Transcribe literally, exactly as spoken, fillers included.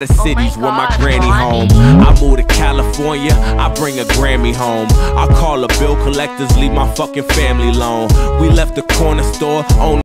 The cities oh where my granny home. I move to California, I bring a Grammy home. I call the bill collectors, leave my fucking family alone. We left the corner store, only